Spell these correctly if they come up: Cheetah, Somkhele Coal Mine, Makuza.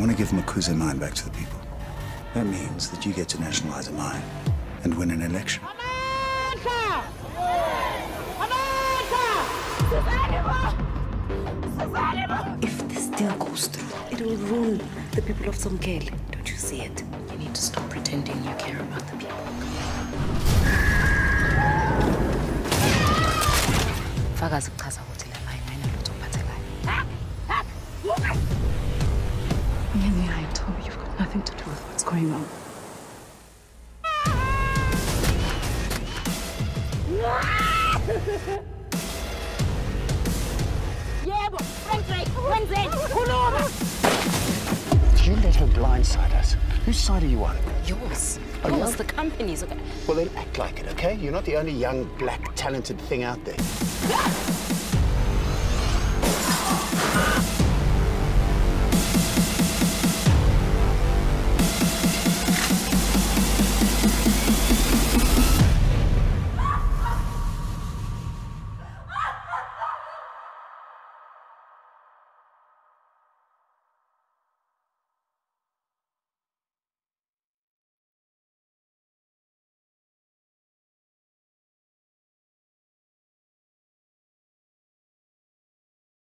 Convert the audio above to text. want to give Makuza mine back to the people. That means that you get to nationalize a mine and win an election. America! America! If this deal goes through, it will ruin the people of Somkhele. Don't you see it? You need to stop pretending you care about the people. I told you, you've got nothing to do with what's going on. Did you let her blindside us? Whose side are you on? Yours. Oh, yours, the company's. Well, then act like it, okay? You're not the only young, black, talented thing out there.